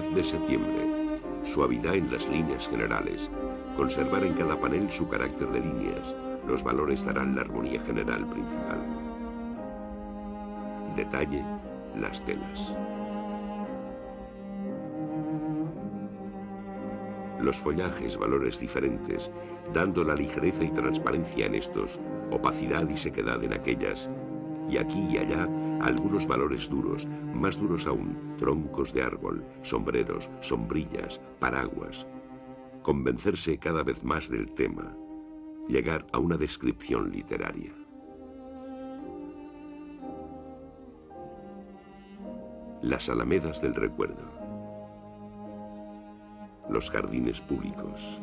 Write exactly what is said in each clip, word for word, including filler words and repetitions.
diez de septiembre. Suavidad en las líneas generales. Conservar en cada panel su carácter de líneas. Los valores darán la armonía general principal. Detalle, las telas. Los follajes, valores diferentes, dando la ligereza y transparencia en estos, opacidad y sequedad en aquellas, y aquí y allá algunos valores duros, más duros aún, troncos de árbol, sombreros, sombrillas, paraguas. Convencerse cada vez más del tema, llegar a una descripción literaria. Las alamedas del recuerdo. Los jardines públicos.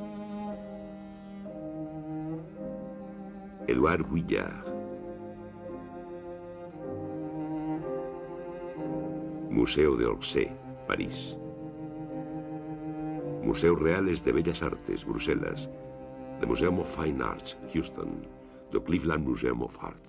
Édouard Vuillard. Museo de Orsay, París. Museos Reales de Bellas Artes, Bruselas. The Museum of Fine Arts, Houston. The Cleveland Museum of Art.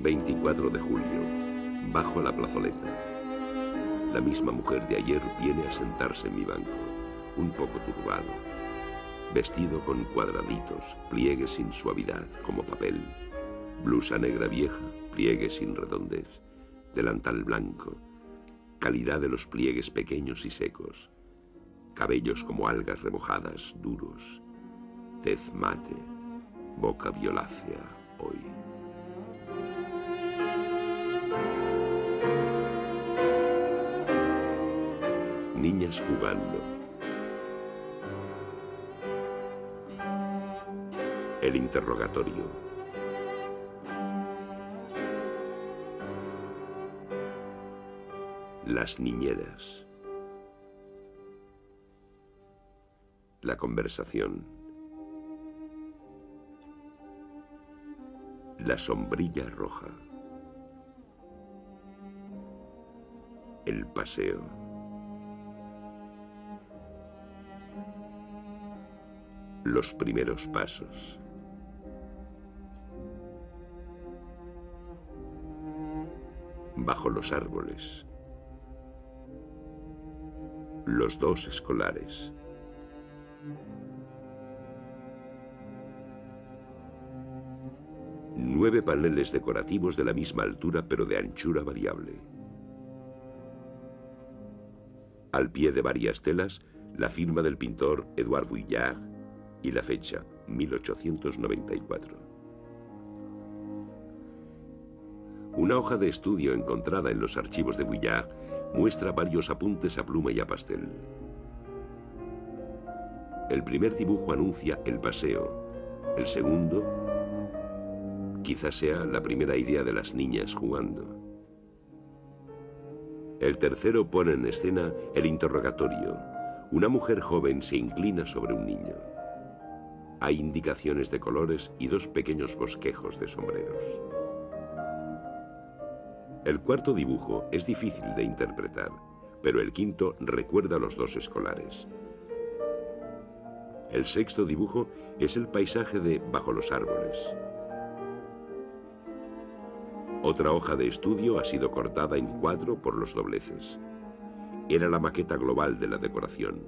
veinticuatro de julio, bajo la plazoleta. La misma mujer de ayer viene a sentarse en mi banco, un poco turbado, vestido con cuadraditos, pliegues sin suavidad, como papel, blusa negra vieja, pliegues sin redondez, delantal blanco, calidad de los pliegues pequeños y secos, cabellos como algas remojadas, duros, tez mate, boca violácea hoy. Niñas jugando. El interrogatorio. Las niñeras. La conversación. La sombrilla roja. El paseo. Los primeros pasos. Bajo los árboles. Los dos escolares. Nueve paneles decorativos de la misma altura, pero de anchura variable. Al pie de varias telas, la firma del pintor Édouard Vuillard, y la fecha, mil ochocientos noventa y cuatro. Una hoja de estudio encontrada en los archivos de Vuillard muestra varios apuntes a pluma y a pastel. El primer dibujo anuncia el paseo. El segundo, quizás sea la primera idea de las niñas jugando. El tercero pone en escena el interrogatorio. Una mujer joven se inclina sobre un niño. Hay indicaciones de colores y dos pequeños bosquejos de sombreros. El cuarto dibujo es difícil de interpretar, pero el quinto recuerda a los dos escolares. El sexto dibujo es el paisaje de Bajo los árboles. Otra hoja de estudio ha sido cortada en cuatro por los dobleces. Era la maqueta global de la decoración.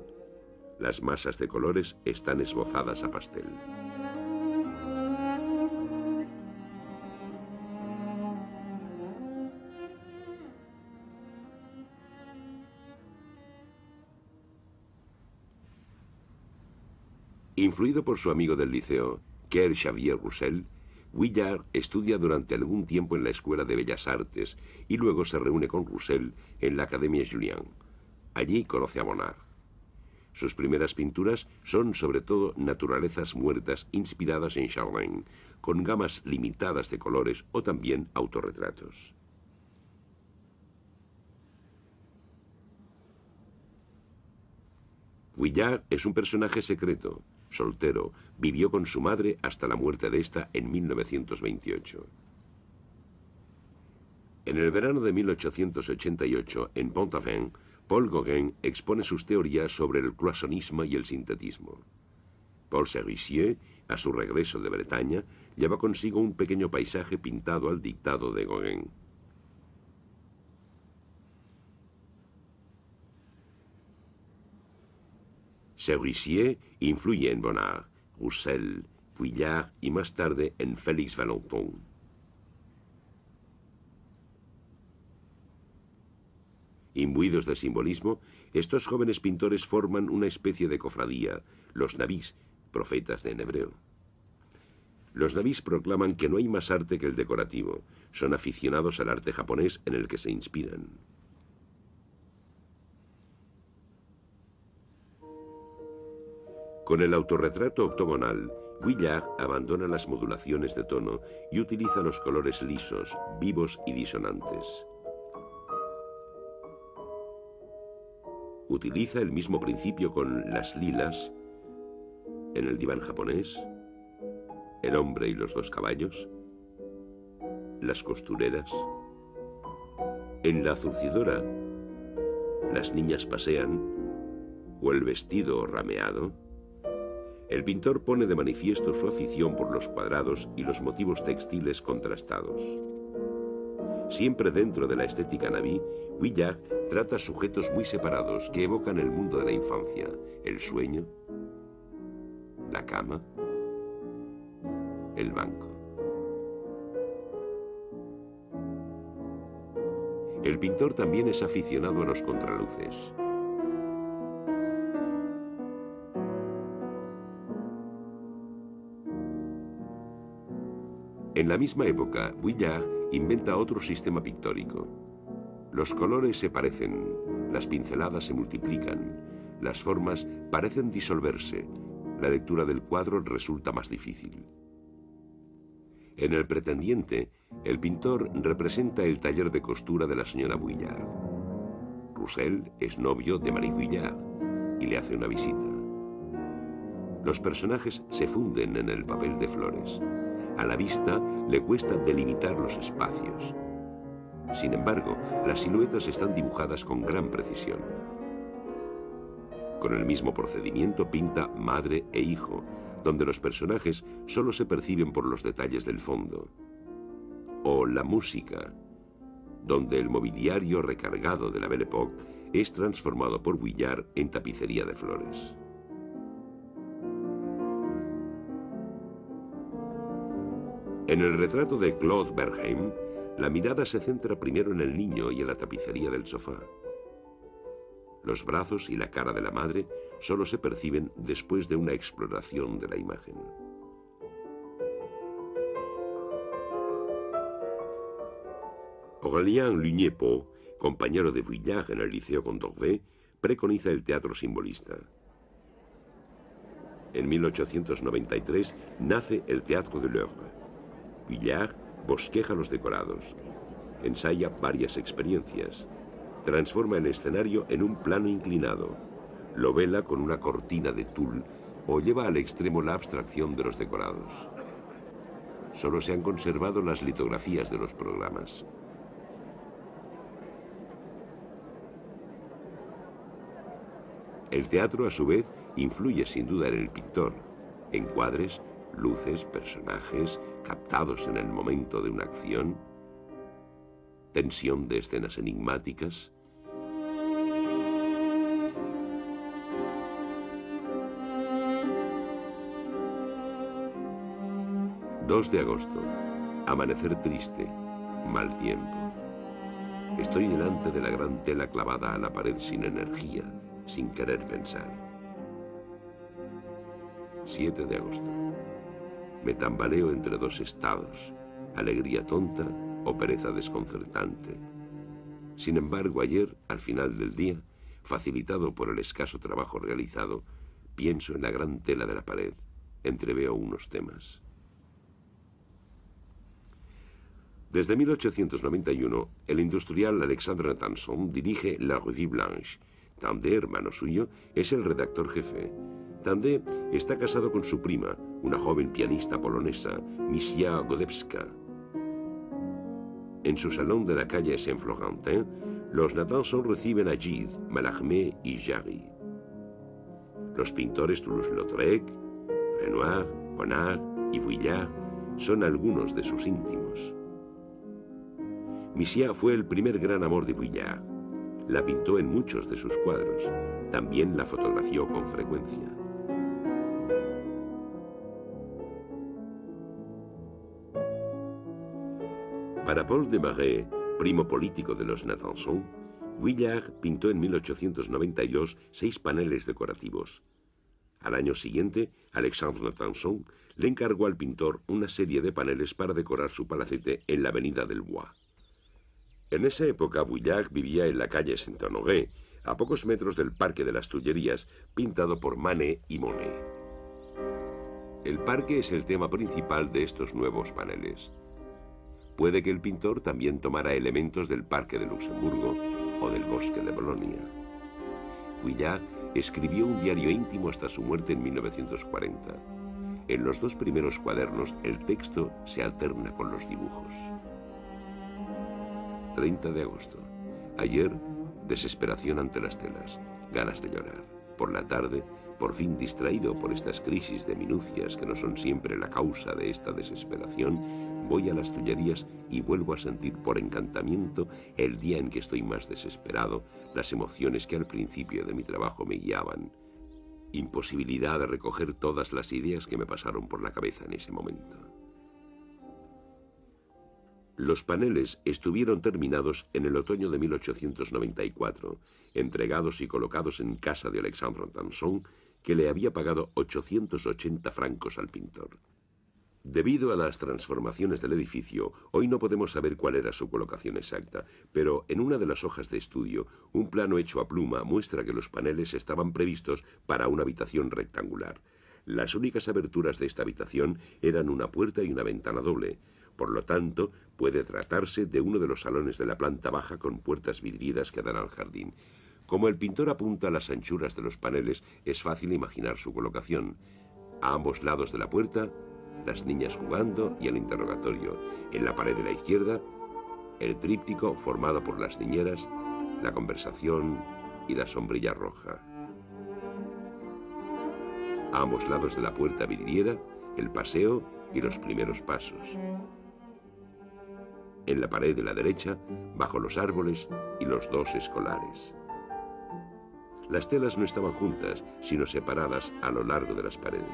Las masas de colores están esbozadas a pastel. Influido por su amigo del liceo, Ker-Xavier Roussel, Vuillard estudia durante algún tiempo en la Escuela de Bellas Artes y luego se reúne con Roussel en la Academia Julian. Allí conoce a Bonnard. Sus primeras pinturas son sobre todo naturalezas muertas inspiradas en Chardin, con gamas limitadas de colores o también autorretratos. Vuillard es un personaje secreto, soltero, vivió con su madre hasta la muerte de esta en mil novecientos veintiocho. En el verano de mil ochocientos ochenta y ocho, en Pont-Aven, Paul Gauguin expone sus teorías sobre el cloisonnismo y el sintetismo. Paul Sérusier, a su regreso de Bretaña, lleva consigo un pequeño paisaje pintado al dictado de Gauguin. Sérusier influye en Bonnard, Roussel, Vuillard y más tarde en Félix Vallotton. Imbuidos de simbolismo, estos jóvenes pintores forman una especie de cofradía, los Nabis, profetas en hebreo. Los Nabis proclaman que no hay más arte que el decorativo. Son aficionados al arte japonés en el que se inspiran. Con el autorretrato octogonal, Vuillard abandona las modulaciones de tono y utiliza los colores lisos, vivos y disonantes. Utiliza el mismo principio con las lilas, en el diván japonés, el hombre y los dos caballos, las costureras, en la zurcidora, las niñas pasean, o el vestido rameado. El pintor pone de manifiesto su afición por los cuadrados y los motivos textiles contrastados. Siempre dentro de la estética nabí, Vuillard trata sujetos muy separados que evocan el mundo de la infancia, el sueño, la cama, el banco. El pintor también es aficionado a los contraluces. En la misma época, Vuillard inventa otro sistema pictórico. Los colores se parecen, las pinceladas se multiplican, las formas parecen disolverse, la lectura del cuadro resulta más difícil. En El pretendiente, el pintor representa el taller de costura de la señora Vuillard. Roussel es novio de Marie Vuillard y le hace una visita. Los personajes se funden en el papel de flores. A la vista le cuesta delimitar los espacios. Sin embargo, las siluetas están dibujadas con gran precisión. Con el mismo procedimiento pinta madre e hijo, donde los personajes solo se perciben por los detalles del fondo. O la música, donde el mobiliario recargado de la Belle Époque es transformado por Vuillard en tapicería de flores. En el retrato de Claude Berheim, la mirada se centra primero en el niño y en la tapicería del sofá. Los brazos y la cara de la madre solo se perciben después de una exploración de la imagen. Aurélien lugnier, compañero de Vuillard en el Liceo Condorcet, preconiza el teatro simbolista. En mil ochocientos noventa y tres nace el Teatro de l'Oeuvre. Vuillard bosqueja los decorados, ensaya varias experiencias, transforma el escenario en un plano inclinado, lo vela con una cortina de tul o lleva al extremo la abstracción de los decorados. Solo se han conservado las litografías de los programas. El teatro, a su vez, influye sin duda en el pintor, en cuadres, luces, personajes captados en el momento de una acción, tensión de escenas enigmáticas. dos de agosto, amanecer triste, mal tiempo. Estoy delante de la gran tela clavada a la pared sin energía, sin querer pensar. siete de agosto. Me tambaleo entre dos estados, alegría tonta o pereza desconcertante. Sin embargo, ayer, al final del día, facilitado por el escaso trabajo realizado, pienso en la gran tela de la pared, entreveo unos temas. Desde mil ochocientos noventa y uno, el industrial Alexandre Natanson dirige La Revue Blanche. Tandé, hermano suyo, es el redactor jefe. Tandé está casado con su prima, una joven pianista polonesa, Misia Godewska. En su salón de la calle Saint-Florentin, los Natanson reciben a Gide, Mallarmé y Jarry. Los pintores Toulouse-Lautrec, Renoir, Bonnard y Vuillard son algunos de sus íntimos. Misia fue el primer gran amor de Vuillard. La pintó en muchos de sus cuadros. También la fotografió con frecuencia. Para Paul de Marais, primo político de los Natanson, Vuillard pintó en mil ochocientos noventa y dos seis paneles decorativos. Al año siguiente, Alexandre Natanson le encargó al pintor una serie de paneles para decorar su palacete en la Avenida del Bois. En esa época, Vuillard vivía en la calle Saint-Honoré, a pocos metros del Parque de las Tullerías, pintado por Manet y Monet. El parque es el tema principal de estos nuevos paneles. Puede que el pintor también tomara elementos del Parque de Luxemburgo o del Bosque de Bolonia. Vuillard escribió un diario íntimo hasta su muerte en mil novecientos cuarenta. En los dos primeros cuadernos, el texto se alterna con los dibujos. treinta de agosto. Ayer, desesperación ante las telas, ganas de llorar. Por la tarde, por fin distraído por estas crisis de minucias que no son siempre la causa de esta desesperación, voy a las Tullerías y vuelvo a sentir por encantamiento el día en que estoy más desesperado, las emociones que al principio de mi trabajo me guiaban. Imposibilidad de recoger todas las ideas que me pasaron por la cabeza en ese momento. Los paneles estuvieron terminados en el otoño de mil ochocientos noventa y cuatro, entregados y colocados en casa de Alexandre Natanson, que le había pagado ochocientos ochenta francos al pintor. Debido a las transformaciones del edificio, hoy no podemos saber cuál era su colocación exacta, pero en una de las hojas de estudio, un plano hecho a pluma muestra que los paneles estaban previstos para una habitación rectangular. Las únicas aberturas de esta habitación eran una puerta y una ventana doble. Por lo tanto, puede tratarse de uno de los salones de la planta baja con puertas vidrieras que dan al jardín. Como el pintor apunta a las anchuras de los paneles, es fácil imaginar su colocación. A ambos lados de la puerta, las niñas jugando y el interrogatorio. En la pared de la izquierda, el tríptico formado por las niñeras, la conversación y la sombrilla roja. A ambos lados de la puerta vidriera, el paseo y los primeros pasos. En la pared de la derecha, bajo los árboles y los dos escolares. Las telas no estaban juntas, sino separadas a lo largo de las paredes.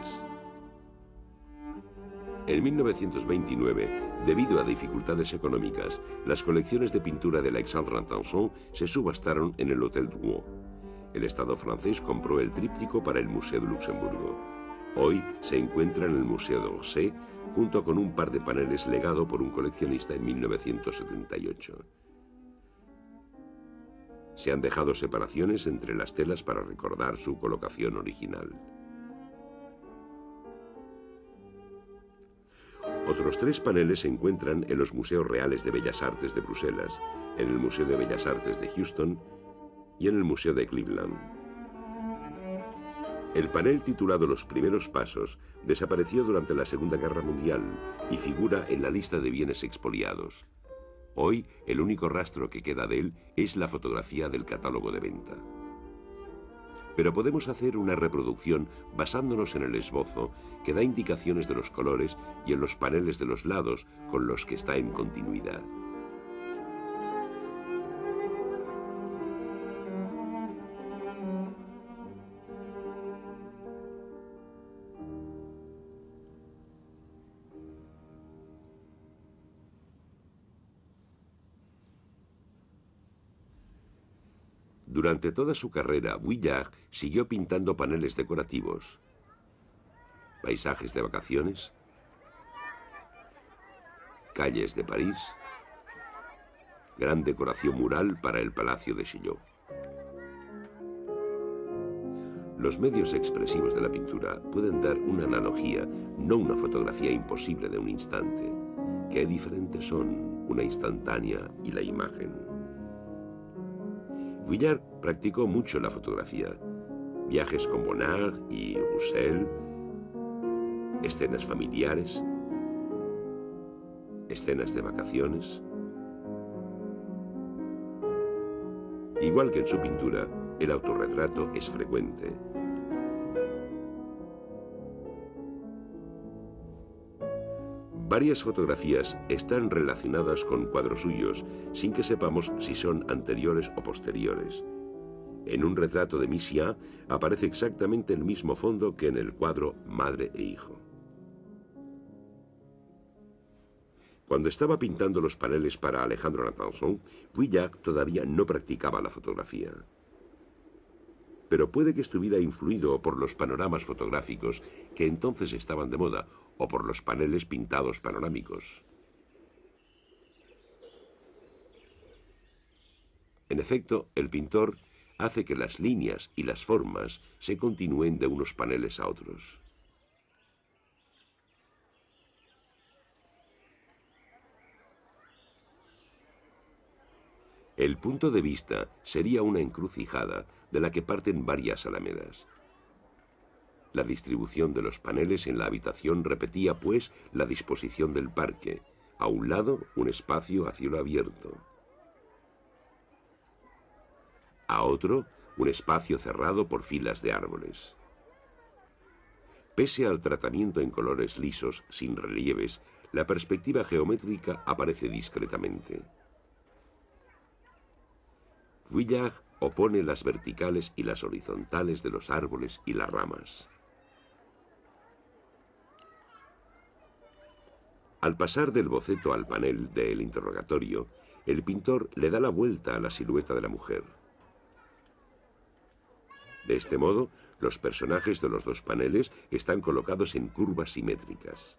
En mil novecientos veintinueve, debido a dificultades económicas, las colecciones de pintura de Alexandre Natanson se subastaron en el Hotel Drouot. El Estado francés compró el tríptico para el Museo de Luxemburgo. Hoy se encuentra en el Museo de Orsay, junto con un par de paneles legado por un coleccionista en mil novecientos setenta y ocho. Se han dejado separaciones entre las telas para recordar su colocación original. Otros tres paneles se encuentran en los Museos Reales de Bellas Artes de Bruselas, en el Museo de Bellas Artes de Houston y en el Museo de Cleveland. El panel titulado Los primeros pasos desapareció durante la Segunda Guerra Mundial y figura en la lista de bienes expoliados. Hoy, el único rastro que queda de él es la fotografía del catálogo de venta. Pero podemos hacer una reproducción basándonos en el esbozo que da indicaciones de los colores y en los paneles de los lados con los que está en continuidad. Durante toda su carrera, Vuillard siguió pintando paneles decorativos, paisajes de vacaciones, calles de París, gran decoración mural para el Palacio de Chaillot. Los medios expresivos de la pintura pueden dar una analogía, no una fotografía imposible de un instante. Qué diferentes son una instantánea y la imagen. Vuillard practicó mucho la fotografía, viajes con Bonnard y Roussel, escenas familiares, escenas de vacaciones. Igual que en su pintura, el autorretrato es frecuente. Varias fotografías están relacionadas con cuadros suyos, sin que sepamos si son anteriores o posteriores. En un retrato de Misia aparece exactamente el mismo fondo que en el cuadro Madre e Hijo. Cuando estaba pintando los paneles para Alexandre Natanson, Vuillard todavía no practicaba la fotografía. Pero puede que estuviera influido por los panoramas fotográficos que entonces estaban de moda o por los paneles pintados panorámicos. En efecto, el pintor hace que las líneas y las formas se continúen de unos paneles a otros. El punto de vista sería una encrucijada de la que parten varias alamedas. La distribución de los paneles en la habitación repetía, pues, la disposición del parque. A un lado, un espacio a cielo abierto. A otro, un espacio cerrado por filas de árboles. Pese al tratamiento en colores lisos, sin relieves, la perspectiva geométrica aparece discretamente. Vuillard opone las verticales y las horizontales de los árboles y las ramas. Al pasar del boceto al panel del interrogatorio, el pintor le da la vuelta a la silueta de la mujer. De este modo, los personajes de los dos paneles están colocados en curvas simétricas.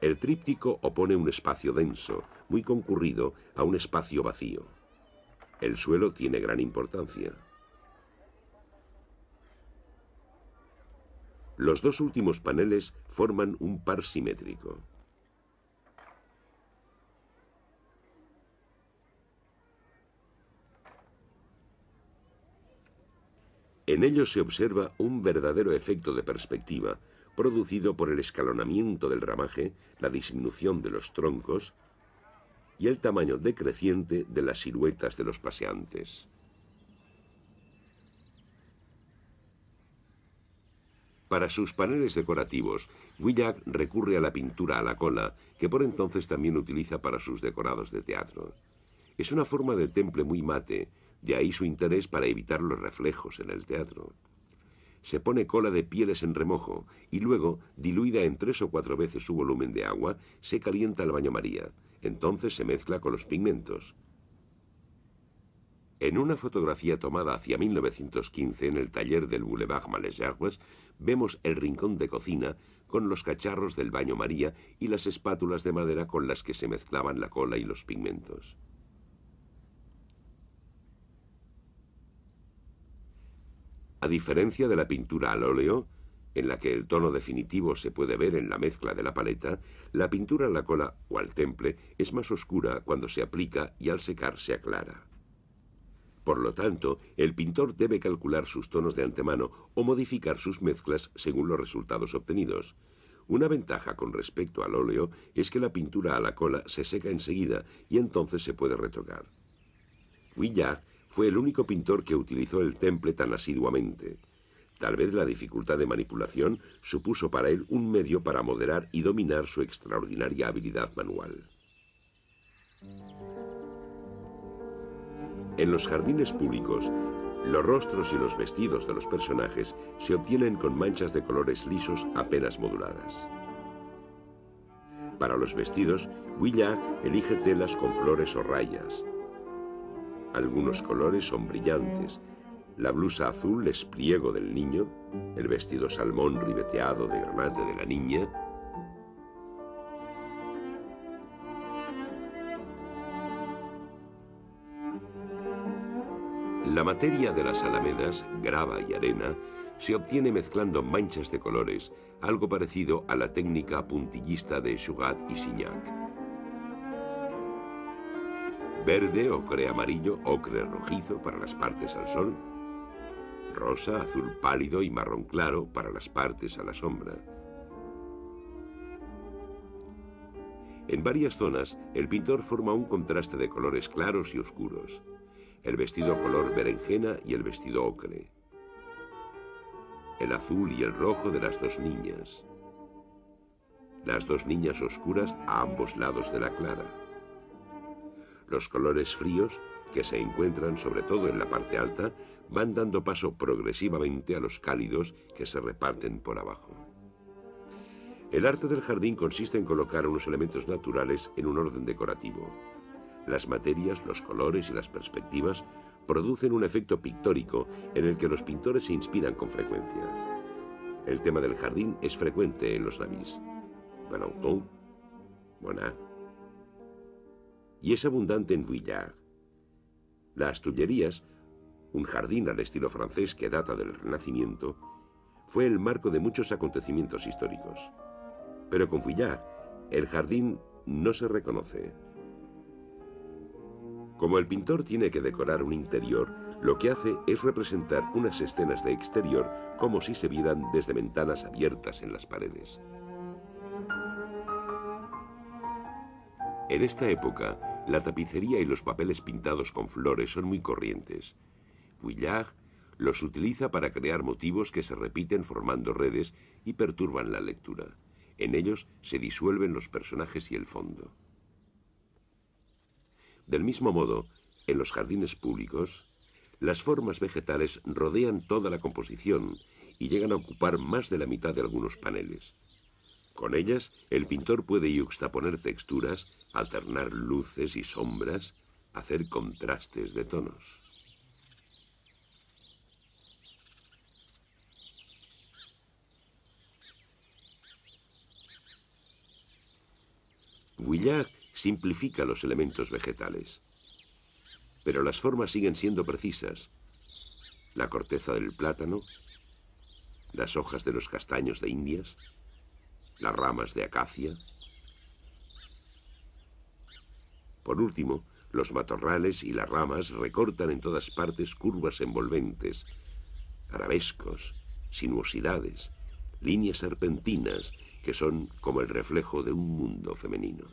El tríptico opone un espacio denso, muy concurrido, a un espacio vacío. El suelo tiene gran importancia. Los dos últimos paneles forman un par simétrico. En ellos se observa un verdadero efecto de perspectiva, producido por el escalonamiento del ramaje, la disminución de los troncos y el tamaño decreciente de las siluetas de los paseantes. Para sus paneles decorativos, Vuillard recurre a la pintura a la cola, que por entonces también utiliza para sus decorados de teatro. Es una forma de temple muy mate, de ahí su interés para evitar los reflejos en el teatro. Se pone cola de pieles en remojo y luego, diluida en tres o cuatro veces su volumen de agua, se calienta al baño María. Entonces se mezcla con los pigmentos. En una fotografía tomada hacia mil novecientos quince en el taller del Boulevard Malesherbes, vemos el rincón de cocina con los cacharros del baño María y las espátulas de madera con las que se mezclaban la cola y los pigmentos. A diferencia de la pintura al óleo, en la que el tono definitivo se puede ver en la mezcla de la paleta, la pintura a la cola o al temple es más oscura cuando se aplica y al secar se aclara. Por lo tanto, el pintor debe calcular sus tonos de antemano o modificar sus mezclas según los resultados obtenidos. Una ventaja con respecto al óleo es que la pintura a la cola se seca enseguida y entonces se puede retocar. Vuillard fue el único pintor que utilizó el temple tan asiduamente. Tal vez la dificultad de manipulación supuso para él un medio para moderar y dominar su extraordinaria habilidad manual. En los jardines públicos, los rostros y los vestidos de los personajes se obtienen con manchas de colores lisos apenas moduladas. Para los vestidos, Vuillard elige telas con flores o rayas. Algunos colores son brillantes. La blusa azul es pliego del niño, el vestido salmón ribeteado de granate de la niña. La materia de las alamedas, grava y arena, se obtiene mezclando manchas de colores, algo parecido a la técnica puntillista de Seurat y Signac. Verde, ocre amarillo, ocre rojizo para las partes al sol. Rosa, azul pálido y marrón claro para las partes a la sombra. En varias zonas, el pintor forma un contraste de colores claros y oscuros. El vestido color berenjena y el vestido ocre. El azul y el rojo de las dos niñas. las dos niñas oscuras a ambos lados de la clara. Los colores fríos, que se encuentran sobre todo en la parte alta, van dando paso progresivamente a los cálidos que se reparten por abajo. El arte del jardín consiste en colocar unos elementos naturales en un orden decorativo. Las materias, los colores y las perspectivas producen un efecto pictórico en el que los pintores se inspiran con frecuencia. El tema del jardín es frecuente en los Nabis, Vallotton, Bonnard, y es abundante en Vuillard. Las Tullerías, un jardín al estilo francés que data del Renacimiento, fue el marco de muchos acontecimientos históricos. Pero con Vuillard, el jardín no se reconoce. Como el pintor tiene que decorar un interior, lo que hace es representar unas escenas de exterior como si se vieran desde ventanas abiertas en las paredes. En esta época, la tapicería y los papeles pintados con flores son muy corrientes. Vuillard los utiliza para crear motivos que se repiten formando redes y perturban la lectura. En ellos se disuelven los personajes y el fondo. Del mismo modo, en los jardines públicos, las formas vegetales rodean toda la composición y llegan a ocupar más de la mitad de algunos paneles. Con ellas, el pintor puede yuxtaponer texturas, alternar luces y sombras, hacer contrastes de tonos. Vuillard simplifica los elementos vegetales, pero las formas siguen siendo precisas. La corteza del plátano, las hojas de los castaños de Indias, las ramas de acacia. Por último, los matorrales y las ramas recortan en todas partes curvas envolventes, arabescos, sinuosidades, líneas serpentinas que son como el reflejo de un mundo femenino.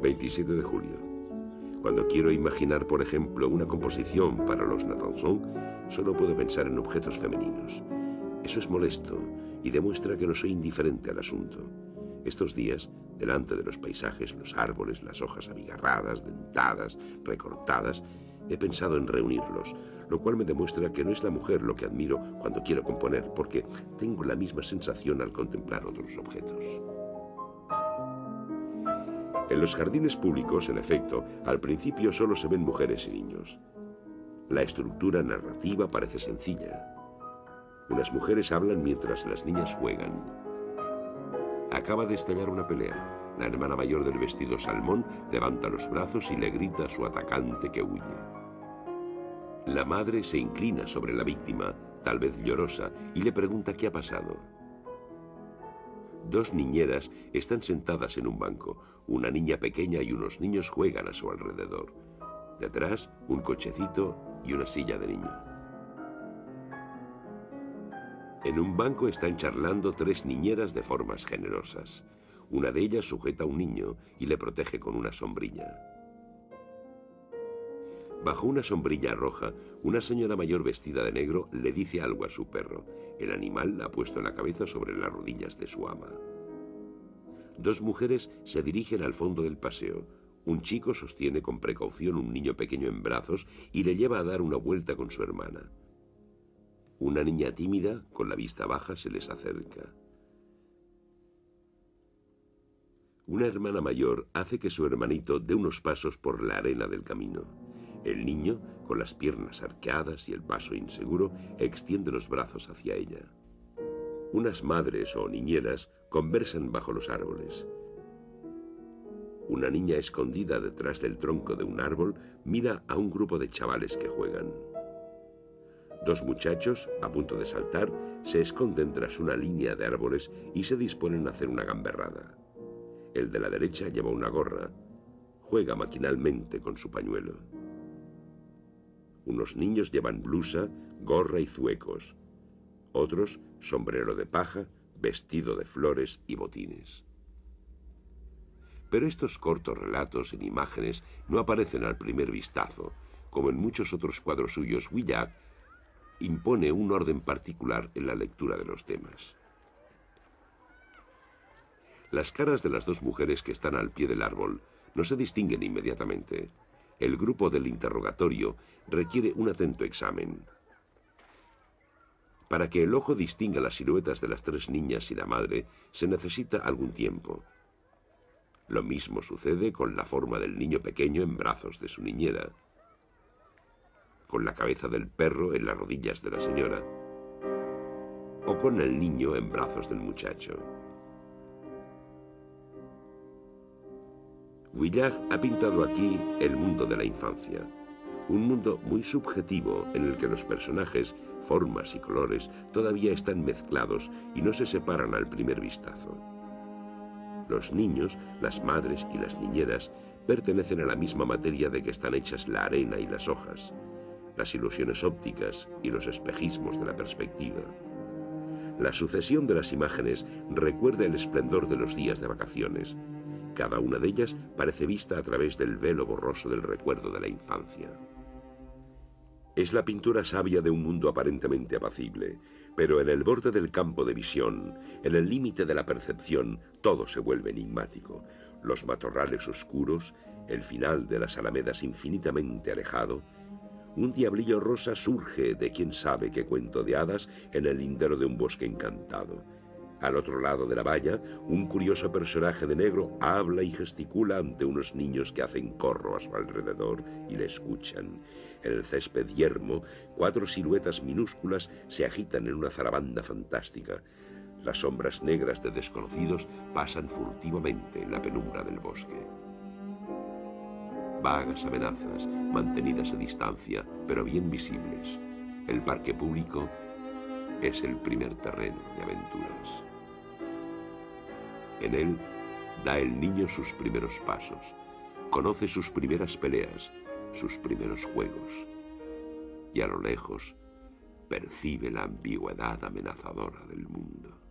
veintisiete de julio. Cuando quiero imaginar, por ejemplo, una composición para los Natanson, solo puedo pensar en objetos femeninos. Eso es molesto y demuestra que no soy indiferente al asunto. Estos días, delante de los paisajes, los árboles, las hojas abigarradas, dentadas, recortadas, he pensado en reunirlos, lo cual me demuestra que no es la mujer lo que admiro cuando quiero componer, porque tengo la misma sensación al contemplar otros objetos. En los jardines públicos, en efecto, al principio solo se ven mujeres y niños. La estructura narrativa parece sencilla. Unas mujeres hablan mientras las niñas juegan. Acaba de estallar una pelea. La hermana mayor del vestido salmón levanta los brazos y le grita a su atacante que huye. La madre se inclina sobre la víctima, tal vez llorosa, y le pregunta qué ha pasado. Dos niñeras están sentadas en un banco. Una niña pequeña y unos niños juegan a su alrededor. Detrás, un cochecito y una silla de niño. En un banco están charlando tres niñeras de formas generosas. Una de ellas sujeta a un niño y le protege con una sombrilla. Bajo una sombrilla roja, una señora mayor vestida de negro le dice algo a su perro. El animal ha puesto la cabeza sobre las rodillas de su ama. Dos mujeres se dirigen al fondo del paseo. Un chico sostiene con precaución un niño pequeño en brazos y le lleva a dar una vuelta con su hermana. Una niña tímida, con la vista baja, se les acerca. Una hermana mayor hace que su hermanito dé unos pasos por la arena del camino. El niño, con las piernas arqueadas y el paso inseguro, extiende los brazos hacia ella. Unas madres o niñeras conversan bajo los árboles. Una niña escondida detrás del tronco de un árbol mira a un grupo de chavales que juegan. Dos muchachos, a punto de saltar, se esconden tras una línea de árboles y se disponen a hacer una gamberrada. El de la derecha lleva una gorra. Juega maquinalmente con su pañuelo. Unos niños llevan blusa, gorra y zuecos. Otros, sombrero de paja, vestido de flores y botines. Pero estos cortos relatos en imágenes no aparecen al primer vistazo. Como en muchos otros cuadros suyos, Vuillard impone un orden particular en la lectura de los temas. Las caras de las dos mujeres que están al pie del árbol no se distinguen inmediatamente. El grupo del interrogatorio requiere un atento examen. Para que el ojo distinga las siluetas de las tres niñas y la madre, se necesita algún tiempo. Lo mismo sucede con la forma del niño pequeño en brazos de su niñera, con la cabeza del perro en las rodillas de la señora, o con el niño en brazos del muchacho. Vuillard ha pintado aquí el mundo de la infancia, un mundo muy subjetivo en el que los personajes, formas y colores todavía están mezclados y no se separan al primer vistazo. Los niños, las madres y las niñeras pertenecen a la misma materia de que están hechas la arena y las hojas, las ilusiones ópticas y los espejismos de la perspectiva. La sucesión de las imágenes recuerda el esplendor de los días de vacaciones. Cada una de ellas parece vista a través del velo borroso del recuerdo de la infancia. Es la pintura sabia de un mundo aparentemente apacible, pero en el borde del campo de visión, en el límite de la percepción, todo se vuelve enigmático. Los matorrales oscuros, el final de las alamedas infinitamente alejado, un diablillo rosa surge de quién sabe qué cuento de hadas en el lindero de un bosque encantado. Al otro lado de la valla, un curioso personaje de negro habla y gesticula ante unos niños que hacen corro a su alrededor y le escuchan. En el césped yermo, cuatro siluetas minúsculas se agitan en una zarabanda fantástica. Las sombras negras de desconocidos pasan furtivamente en la penumbra del bosque. Vagas amenazas, mantenidas a distancia, pero bien visibles. El parque público es el primer terreno de aventuras. En él da el niño sus primeros pasos, conoce sus primeras peleas, sus primeros juegos, y a lo lejos percibe la ambigüedad amenazadora del mundo.